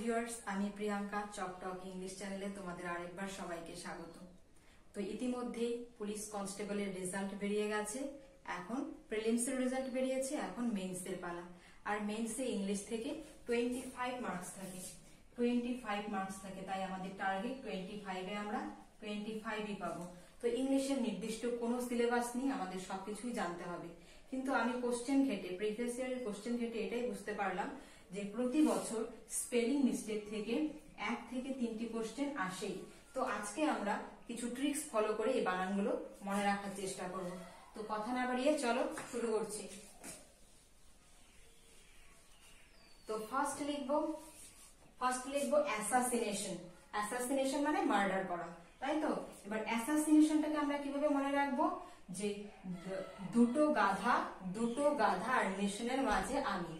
Viewers, আমি Priyanka চপটক English চ্যানেলে তোমাদের আরেকবার সবাইকে স্বাগত। তো ইতিমধ্যেই পুলিশ কনস্টেবলের রেজাল্ট বেরিয়ে গেছে, এখন প্রিলিমসের রেজাল্ট বেরিয়েছে, এখন মেইনসের পালা। আর মেইনসে ইংলিশ থেকে 25 মার্কস থাকে, 25 মার্কস থাকে, তাই আমাদের টার্গেট 25 এ আমরা 25ই পাবো। তো ইংলিশের নির্দিষ্ট কোনো সিলেবাস নেই, আমাদের সবকিছুই জানতে হবে। কিন্তু আমি কোশ্চেন ঘেটে, প্রিভিয়াস ইয়ারের কোশ্চেন ঘেটে এটাই বুঝতে পারলাম যে প্রতি বছর স্পেলিং মিস্টেক থেকে 1 থেকে 3টি কোশ্চেন আসেই। তো আজকে আমরা কিছু ট্রিক্স ফলো করে এই বানানগুলো মনে রাখার চেষ্টা করব। তো কথা না বাড়িয়ে চলো শুরু করছি। তো ফার্স্ট লিখবো অ্যাসাসিনেশন। অ্যাসাসিনেশন মানে মার্ডার করা, তাই তো? এবার অ্যাসাসিনেশনটাকে আমরা কিভাবে মনে রাখবো? যে দুটো গাধা আর নেশনের মাঝে আমি,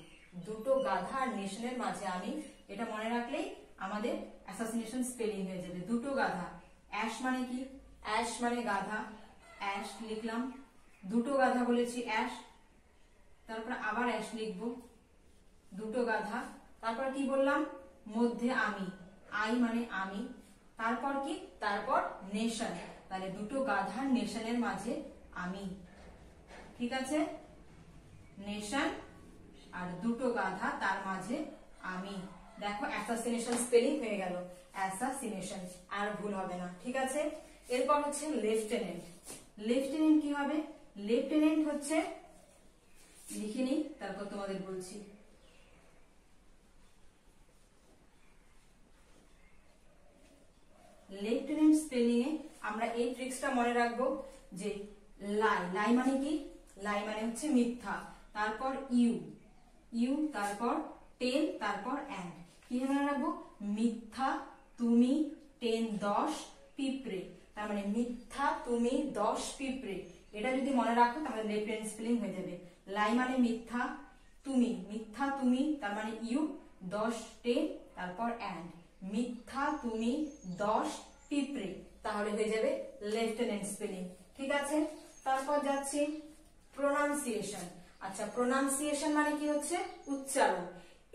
দুটো গাধা আর নেশনের মাঝে আমি, এটা মনে রাখলেই আমাদের অ্যাসাসিনেশন স্পেলিং হয়ে যাবে। দুটো গাধা, অ্যাশ মানে কি? অ্যাশ মানে গাধা, অ্যাশ লিখলাম। দুটো গাধা বলেছি, অ্যাশ। তারপর আবার অ্যাশ লিখবো, দুটো গাধা। তারপর কি বললাম? মধ্যে আমি, আই মানে আমি। তারপর কি? তারপর নেশন, তাহলে দুটো গাধার নেশনের মাঝে আমি, ঠিক আছে? নেশন আর দুটো গাধা, তার মাঝে আমি। দেখো অ্যাসাসিনেশন স্পেলিং হয়ে গেল, অ্যাসাসিনেশন, আর ভুল হবে না, ঠিক আছে? এরপর হচ্ছে লেফটেন্যান্ট। লেফটেন্যান্ট কি হবে? লেফটেন্যান্ট হচ্ছে, লিখে নিই তারপর তোমাদের বলছি। লেফটেন্যান্ট স্পেলিং এ আমরা এই ট্রিক্সটা মনে রাখবো যে লাই, লাই মানে কি? লাই মানে হচ্ছে মিথ্যা। তারপর ইউ, ইউ, তারপর টেন, তারপর অ্যান্ড। কি মনে রাখবো? মিথ্যা, তুমি, টেন, 10, পিঁপড়ে। তার মানে মিথ্যা, তুমি, 10, পিঁপড়ে। এটা যদি মনে রাখো তাহলে লেফটেন্যান্ট স্পেলিং হয়ে যাবে। লাই মানে মিথ্যা, তুমি, মিথ্যা তুমি, তার মানে ইউ, 10, টেন, তারপর অ্যান্ড। মিথ্যা, তুমি, 10, পিঁপড়ে, তাহলে হয়ে যাবে লেফটেন্যান্ট স্পেলিং, ঠিক আছে? তারপর যাচ্ছি প্রোনাউন্সিয়েশন। আচ্ছা, প্রোনাউন্সিয়েশন মানে কি? হচ্ছে উচ্চারণ।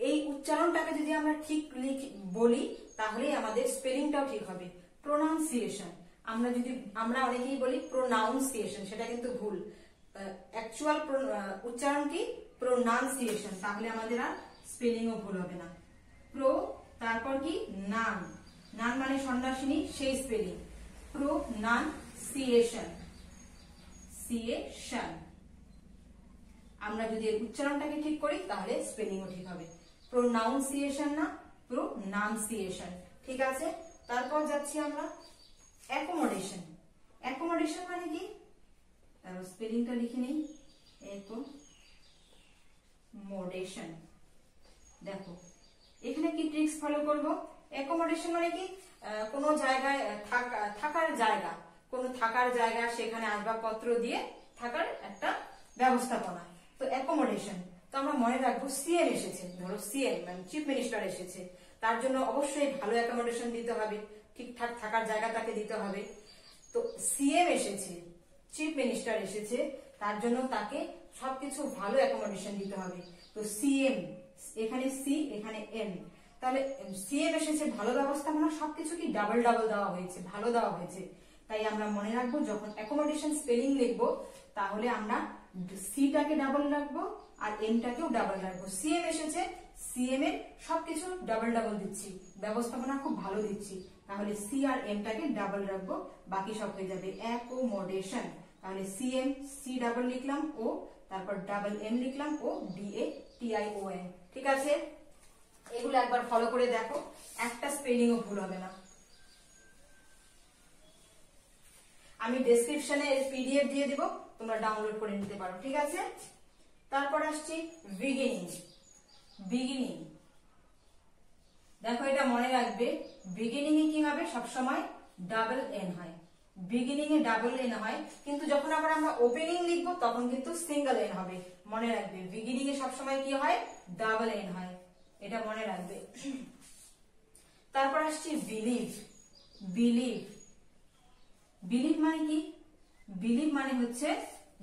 এই উচ্চারণটাকে যদি আমরা ঠিক বলি তাহলেই আমাদের স্পেলিংটাও ঠিক হবে। প্রোনাউন্সিয়েশন আমরা অনেকেই বলি প্রোনাউন্সিয়েশন, সেটা কিন্তু ভুল। অ্যাকচুয়াল উচ্চারণ কি? প্রোনাউন্সিয়েশন, তাহলে আমাদের আর স্পেলিংও ভুল হবে না। প্রো, তারপর কি? নান, নান মানে সন্ন্যাসিনী, সেই স্পেলিং। প্রোনাউন্সিয়েশন, সিয়েশন। আমরা যদি উচ্চারণটাকে ঠিক করি তাহলে স্পেলিংও ঠিক হবে। প্রোনাউন্সিয়েশন না, প্রোনাউন্সিয়েশন, ঠিক আছে? তারপর যাচ্ছি আমরা অ্যাকোমোডেশন। অ্যাকোমোডেশন মানে কি? তার স্পেলিংটা লিখে নেই, অ্যাকোমোডেশন। দেখো এখানে কি ট্রিক্স ফলো করব? অ্যাকোমোডেশন মানে কি? কোনো জায়গায় থাকার জায়গা, কোনো থাকার জায়গা, সেখানে আসবাবপত্র দিয়ে থাকার একটা ব্যবস্থাপনা। তো অ্যাকোমোডেশন, তো আমরা মনে রাখবো সিএম এসেছে, ধরো সিএম মানে চিফ মিনিস্টার এসেছে, তার জন্য অবশ্যই ভালো অ্যাকোমোডেশন দিতে হবে, ঠিকঠাক থাকার জায়গা তাকে দিতে হবে। তো সিএম এসেছে, চিফ মিনিস্টার এসেছে, তার জন্য তাকে সবকিছু ভালো অ্যাকোমোডেশন দিতে হবে। তো সিএম, এখানে সি, এখানে এম, তাহলে সিএম এসেছে, ভালো ব্যবস্থাপনা, সবকিছু কি ডাবল ডাবল দেওয়া হয়েছে, ভালো দেওয়া হয়েছে। তাই আমরা মনে রাখবো যখন অ্যাকোমোডেশন স্পেলিং লিখবো তাহলে আমরা সিটাকে ডাবল রাখবো আর এমটাকেও ডাবল রাখবো। সিএম এসেছে, সিএম এর সবকিছু ডাবল ডাবল দিচ্ছি, ব্যবস্থাপনা খুব ভালো দিচ্ছি, তাহলে সি আর এমটাকে ডাবল রাখবো, বাকি সব হয়ে যাবে অ্যাকোমোডেশন। তাহলে সিএম, সি ডাবল লিখলাম, ও তারপর ডাবল এম লিখলাম, ও DATION, ঠিক আছে? এগুলো একবার ফলো করে দেখো, একটা স্পেলিংও ভুল হবে না। আমি ডেসক্রিপশনে এর PDF দিয়ে দেব, তোমরা ডাউনলোড করে নিতে পারো, ঠিক আছে? তারপর আসছি বিগিনিং। বিগিনিং, দেখো এটা মনে রাখবে, বিগিনিং এ কি হবে? সবসময় ডাবল এন হয়, বিগিনিং এ ডাবল এন হয়। কিন্তু যখন আবার আমরা ওপেনিং লিখবো তখন কিন্তু সিঙ্গল এন হবে, মনে রাখবে। বিগিনিং এ সবসময় কি হয়? ডাবল এন হয়, এটা মনে রাখবে। তারপর আসছি বিলিভ। বিলিভ, বিলিভ মানে কি? বিলিভ মানে হচ্ছে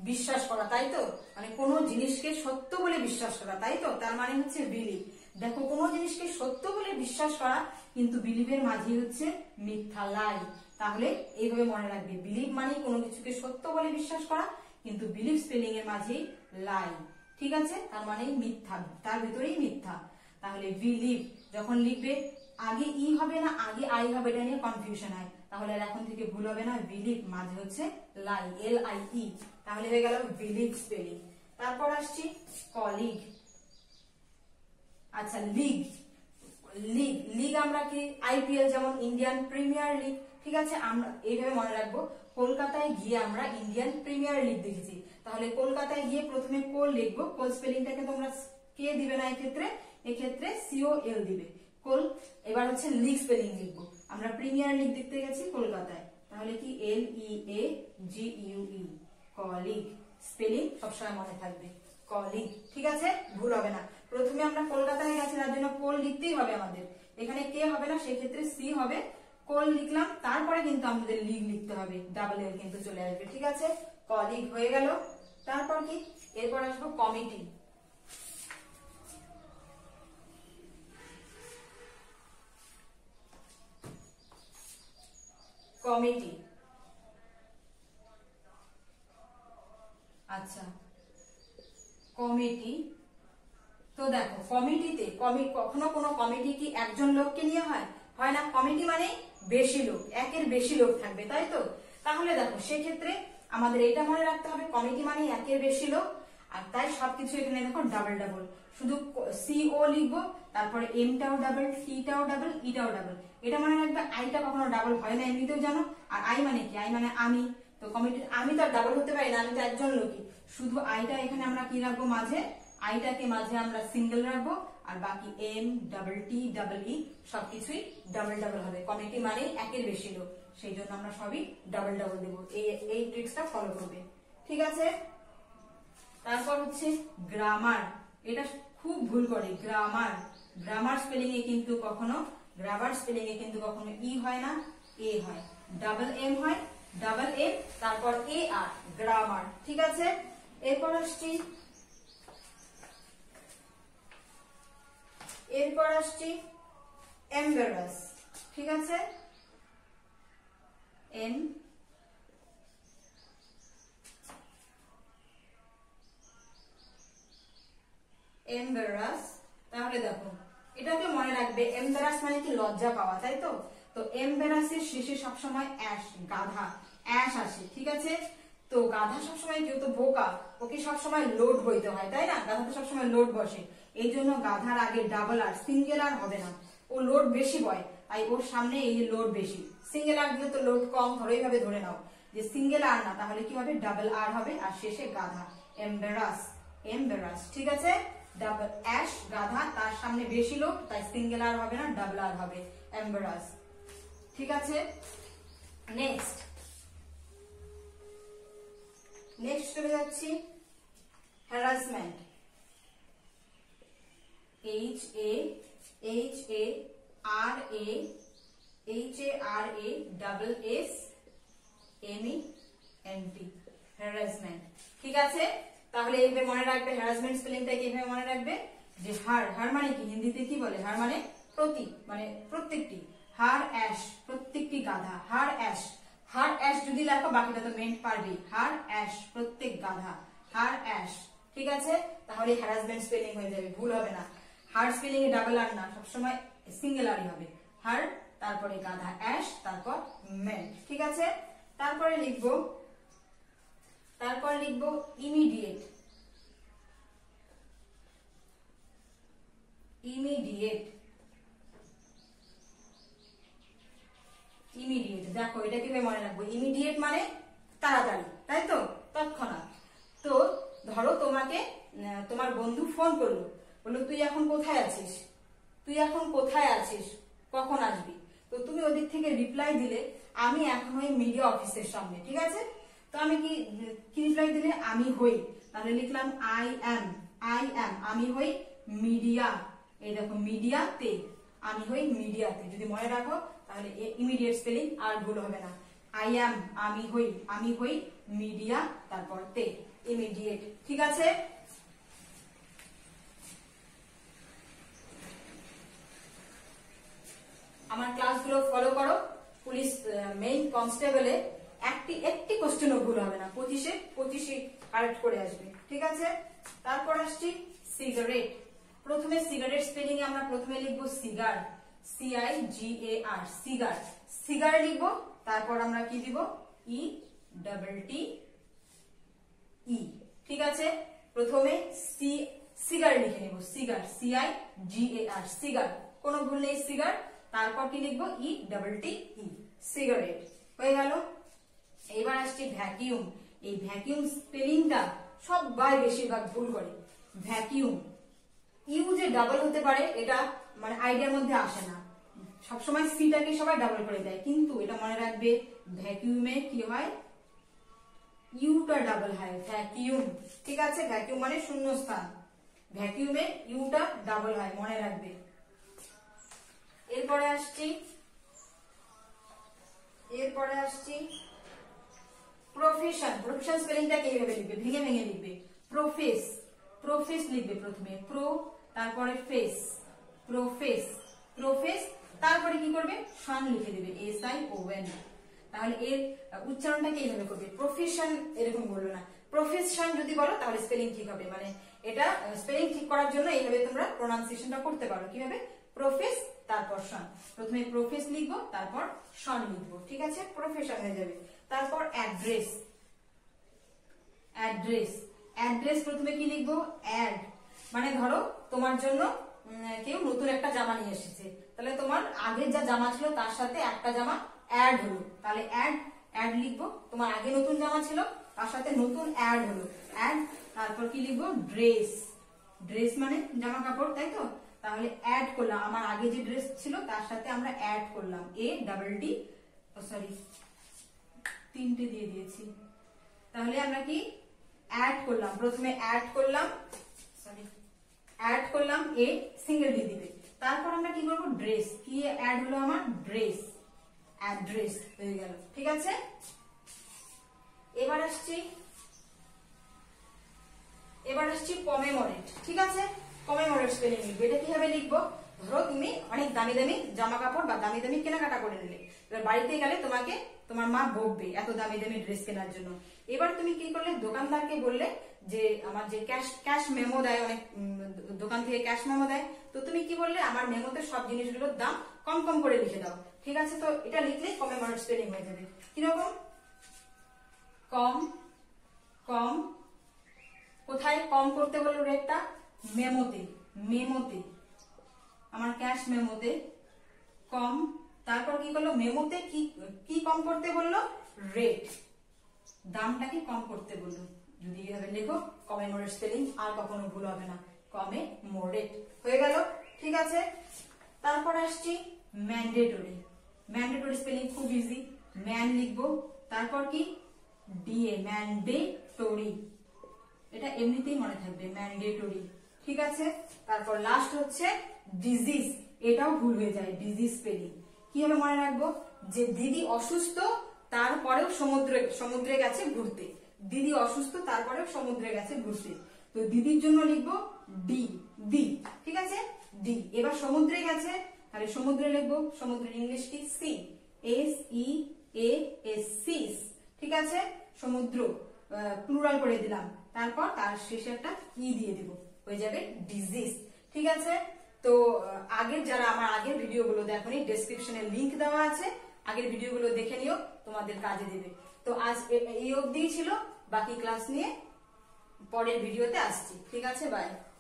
বিশ্বাস করা, তাই তো? মানে কোনো জিনিসকে সত্য বলে বিশ্বাস করা, তাই তো? তার মানে হচ্ছে বিলিভ। देखो कोनो जिनिसके सत्य बोले विश्वास करा किन्तु बिलिभेर माझेई होच्छे मिथ्या लाई। ताहले एइভাবে মনে রাখবে বিলিভ মানে কোনো কিছুকে সত্য বলে বিশ্বাস করা কিন্তু বিলিভ স্পেলিং এর মাঝেই লাই। ঠিক আছে, তার মানে মিথ্যা, তার ভিতরেই মিথ্যা। তাহলে বিলিভ যখন লিখবে আগে ই হবে না আগে আই হবে, এটা নিয়ে কনফিউশন হয়। তাহলে এখন থেকে ভুল হবে না, বিলিভ মাঝে হচ্ছে লাই, এল আই ই। তাহলে হয়ে গেল বিলিভ স্পেলিং। তারপর আসছে কলিগ। अच्छा लीग, लीग लीग आमरा कि आईपीएल जेमन इंडियन प्रिमियर लीग। ठीक है, এইভাবে মনে রাখবো কলকাতায় গিয়ে আমরা इंडियन प्रिमियर लीग দেখেছি। তাহলে কলকাতায় গিয়ে প্রথমে কোল লিখবো, কোল স্পেলিংটাকে তোমরা কে দিবে না, এই ক্ষেত্রে সিও এল দিবে কোল। এবার হচ্ছে লীগ স্পেলিং লিখবো, আমরা প্রিমিয়ার লীগ দেখতে গেছি কলকাতায়, তাহলে কি L E A G U E colleague. Spelling সবসময় মনে থাকবে কলিগ। ঠিক আছে, ভুল হবে না। প্রথমে আমরা কলকাতায় গেছি তার জন্য কোল লিখতেই হবে আমাদের, এখানে কে হবে না, সেক্ষেত্রে সি হবে। কোল লিখলাম, তারপরে কিন্তু আমাদের লিগ লিখতে হবে, ডাবল এল কিন্তু চলে আসবে। ঠিক আছে, কলিগ হয়ে গেল। তারপর কি, এরপর আসবো কমিটি। কমিটি, আচ্ছা কমিটি। তো দেখো কমিটিতে কখনো কোনো কমিটি কি একজন লোককে নিয়ে হয়, হয় না। কমিটি মানে বেশি লোক, একের বেশি লোক থাকবে, তাই তো। তাহলে দেখো সেক্ষেত্রে আমাদের এটা মনে রাখতে হবে কমিটি মানে একের বেশি লোক। আর তাই সবকিছু এখানে দেখো ডাবল ডাবল, শুধু সিও লিখবো, তারপরে এমটাও ডাবল, সিটাও ডাবল, ইটাও ডাবল। এটা মনে রাখবে আইটা কখনো ডাবল হয় না, এমনিতেও জানো। আর আই মানে কি, আই মানে আমি। তো কমিটি আমি তো ডাবল হতে পারি না, আমি তো একজন লোকই। শুধু আইটা এখানে আমরা কি রাখবো মাঝে, আইটাকে মাঝে আমরা সিঙ্গেল রাখবো, আর বাকি M double T double E সবকিছুই ডাবল ডাবল হবে। কমিটি মানে একের বেশি লোক, সেই জন্য আমরা সবই ডাবল ডাবল দেবো। এই ট্রিক্সটা ফলো করবে। ঠিক আছে, তারপর হচ্ছে গ্রামার। এটা খুব ভুল করে গ্রামার। গ্রামার স্পেলিং এ কিন্তু কখনো ই হয় না, এ হয়। ডাবল এম হয়, ডাবল এম, তারপর এ আর, গ্রামার। ঠিক আছে, এরপর আসছি এম্বারাস। ঠিক আছে, এম এম্বারাস। তাহলে দেখো এটাকে মনে রাখবে, এম্বারাস মানে কি লজ্জা পাওয়া, তাই তো। তো এম্বারাসের শেষে সবসময় অ্যাশ, গাধা অ্যাশ আসে। ঠিক আছে, তো গাধা সবসময় কেউ তো বোকা, ওকে সবসময় লোড হইতে হয়, তাই না। গাধা তো সবসময় লোড বসে, এই জন্য গাধার আগে ডাবল আর, সিঙ্গেল আর হবে না। ও লোড বেশি বয়, তাই ওর সামনে এই লোড বেশি। সিঙ্গেল আর দিলে তো লোড কম, ধরো এইভাবে ধরে নাও যে সিঙ্গেল আর না, তাহলে কি হবে ডাবল আর হবে, আর শেষে গাধা, এম্বারাস এম্বারাস। ঠিক আছে, ডাবল অ্যাশ গাধা, তার সামনে বেশি লোড, তাই সিঙ্গেল আর হবে না, ডাবল আর হবে, এম্বারাস। ঠিক আছে, নেক্সট চলে যাচ্ছি harassment. HARA double S MENT, harassment. ঠিক আছে, তাহলে এইভাবে মনে রাখবে হ্যারাসমেন্ট স্পেলিংটাকে এইভাবে মনে রাখবে যে হার, হার মানে কি হিন্দিতে কি বলে, হার মানে প্রতি, মানে প্রত্যেকটি। হার অ্যাশ, প্রত্যেকটি গাধা, হার অ্যাশ। হার অ্যাশ যদি লেখো বাকিটা তো মেন্ট পারবে, হার অ্যাশ প্রত্যেক গাধা, হার অ্যাশ। ঠিক আছে, তাহলে হ্যারাসমেন্ট স্পেলিং হয়ে যাবে, ভুল হবে না। হার স্পেলিং এ ডাবল আর না, সবসময় সিঙ্গেল আরই হবে, হার তারপরে গাধা অ্যাশ তারপর মেন্ট। ঠিক আছে, তারপরে লিখবো ইমিডিয়েট। ইমিডিয়েট দেখো এটা কিভাবে মনে রাখবো, ইমিডিয়েট মানে তাড়াতাড়ি, তাই তো, তৎক্ষণাৎ। তো ধরো তোমার বন্ধু ফোন করলো, বললো তুই এখন কোথায় আছিস, কখন আসবি। তো তুমি ওদিক থেকে রিপ্লাই দিলে আমি এখন ওই মিডিয়া অফিসের সামনে। ঠিক আছে, তো আমি কি রিপ্লাই দিলে আমি হই, তাহলে লিখলাম আই এম, আমি হই মিডিয়া। এই দেখো মিডিয়াতে, আমি হই মিডিয়াতে। যদি মনে রাখো তাহলে ইমিডিয়েট স্পেলিং আর ভুল হবে না। আই এম, আমি হই মিডিয়া, তারপর তে, ইমিডিয়েট। ঠিক আছে, আমার ক্লাসগুলো ফলো করো। পুলিশ মেইন কনস্টেবলে একটি একটি কোশ্চেনও ভুল হবে না, 25-এ 25 কারেক্ট করে আসবে, ঠিক আছে। তারপর আসছি সিগারেট। প্রথমে সিগারেট স্পেলিং এ আমরা প্রথমে লিখবো সিগার, CIGAR, সিগার, সিগার লিখবো। তারপর আমরা কি দিব, ETTE, ঠিক আছে। প্রথমে সিগার লিখে নেব, সিগার, CIGAR, সিগার, কোনো ভুল নেই, সিগার। তারপর কি লিখবো, ETTE, সিগারেট, হয়ে গেল। এবার আসছে ভ্যাকিউম। এই ভ্যাকিউম স্পেলিংটা সবাই বেশিরভাগ ভুল করে। ভ্যাকিউম ইউ যে ডাবল হতে পারে এটা মানে আইডিয়ার মধ্যে আসে না, সবসময় সিটাকে সবাই ডাবল করে দেয়, কিন্তু এটা মনে রাখবে ভ্যাকিউমে কি হয়, ইউটা ডাবল হয়, ভ্যাকিউম, ঠিক আছে। ভ্যাকিউম মানে শূন্যস্থান, ভ্যাকিউমে ইউটা ডাবল হয়, মনে রাখবে। এরপরে আসছি প্রফেশন। প্রফেশন স্পেলিংটা কিভাবে লিখবে, ভেঙে ভেঙে লিখবে। প্রফেস, প্রফেস লিখবে প্রথমে, প্রো, তারপরে ফেস, প্রফেস, প্রফেস, তারপরে কি করবে, সন লিখে দেবে, SION। তাহলে এর উচ্চারণটাকে এইভাবে করবে, প্রফেশন এরকম বললো না, প্রফেশন যদি বলো তাহলে স্পেলিং ঠিক হবে। মানে এটা স্পেলিং ঠিক করার জন্য এইভাবে তোমরা প্রোনাউন্সিয়েশনটা করতে পারো, কিভাবে, প্রফেস তারপর সন, প্রথমে প্রফেস লিখবো তারপর সন লিখবো, ঠিক আছে, প্রফেশন হয়ে যাবে। তারপর অ্যাড্রেস, অ্যাড্রেস, অ্যাড্রেস প্রথমে কি লিখবো, অ্যাড, মানে ধরো তোমার জন্য কেউ নতুন একটা জামা নিয়ে এসেছে, তাহলে তোমার আগের যা জামা ছিল তার সাথে একটা জামা অ্যাড হলো, তাহলে অ্যাড, অ্যাড লিখবো। তোমার আগে নতুন জামা ছিল তার সাথে নতুন অ্যাড হলো, অ্যাড। তারপর কি লিখবো, ড্রেস, ড্রেস মানে জামা কাপড়, তাই তো, তাহলে অ্যাড করলাম, আমার আগে যে ড্রেস ছিল তার সাথে আমরা অ্যাড করলাম, ADDE, সরি 3টে দিয়ে দিয়েছি, তাহলে আমরা কি অ্যাড করলাম, প্রথমে অ্যাড করলাম, সরি অ্যাড করলাম, A সিঙ্গেল ডি দিবে। তারপর আমরা কি করবো, ড্রেস, কি অ্যাড হলো আমার, ড্রেস, অ্যাড্রেস হয়ে গেল, ঠিক আছে। এবার আসছি কমেমোরেট, ঠিক আছে। কমেমোরেট স্পেলিং লিখবে, এটা কিভাবে লিখবো, ধরো তুমি অনেক দামি দামি জামা কাপড় বা দামি দামি কেনাকাটা করে নিলে, এবার বাড়িতে গেলে তোমাকে তোমার মা বকবে এত দামি দামি ড্রেস কেনার জন্য। এবার তুমি কি করলে, দোকানদারকে বললে যে আমার যে ক্যাশ মেমো দেয়, অনেক দোকান থেকে ক্যাশ মেমো দেয়, তো তুমি কি বললে, আমার মেমোতে সব জিনিসগুলোর দাম কম কম করে লিখে দাও, ঠিক আছে। তো এটা লিখলে কমেমোরেট স্পেলিং হয়ে যাবে, কিরকম, কম, কম, কোথায় কম করতে বললো রেটটা, মেমোতে, মেমোতে, আমার ক্যাশ মেমোতে কম, তারপর কি করলো, মেমোতে কি কি কম করতে বললো, রেট, দামটাকে কম করতে বললো। যদি এইভাবে লেখো কমেমোরেট স্পেলিং আর কখনো ভুল হবে না, কমেমোরেট হয়ে গেল, ঠিক আছে। তারপর আসছি ম্যান্ডেটরি। ম্যান্ডেটরি স্পেলিং খুব ইজি, ম্যান লিখবো, তারপর কি DA, ম্যান্ডেটরি, এটা এমনিতেই মনে থাকবে, ম্যান্ডেটরি, ঠিক আছে। তারপর লাস্ট হচ্ছে ডিজিজ, এটাও ভুল হয়ে যায়, ডিজিজ স্পেলিং কিভাবে মনে রাখবো, যে দিদি অসুস্থ তারপরেও সমুদ্রে গেছে ঘুরতে, দিদি অসুস্থ তারপরেও সমুদ্রে গেছে ঘুরতে, তো দিদির জন্য লিখবো DD, ঠিক আছে, D। এবার সমুদ্রে গেছে, তাহলে সমুদ্রে লিখবো, সমুদ্রের ইংলিশ কি, SEASC, ঠিক আছে। সমুদ্র প্লুরাল করে দিলাম, তারপর তার শেষে একটা E দিয়ে দেবো, হয়ে যাবে ডিজিজ, ঠিক আছে। তো আগের যারা আমার আগের ভিডিওগুলো দেখোনি, ডেসক্রিপশনে লিংক দেওয়া আছে, আগের ভিডিওগুলো দেখে নিও, তোমাদের কাজে দেবে। তো আজ এই অবধিই ছিল, বাকি ক্লাস নিয়ে পরের ভিডিওতে আসছি, ঠিক আছে, বাই।